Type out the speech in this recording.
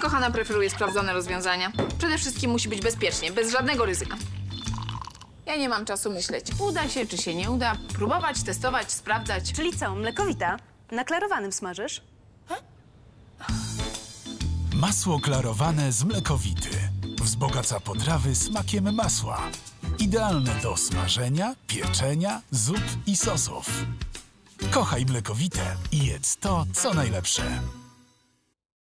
kochana preferuje sprawdzone rozwiązania. Przede wszystkim musi być bezpiecznie, bez żadnego ryzyka. Ja nie mam czasu myśleć, uda się czy się nie uda, próbować, testować, sprawdzać. Czyli co, Mlekowita? Na klarowanym smażysz? Ha? Masło klarowane z Mlekowity. Wzbogaca potrawy smakiem masła. Idealne do smażenia, pieczenia, zup i sosów. Kochaj Mlekowite i jedz to, co najlepsze.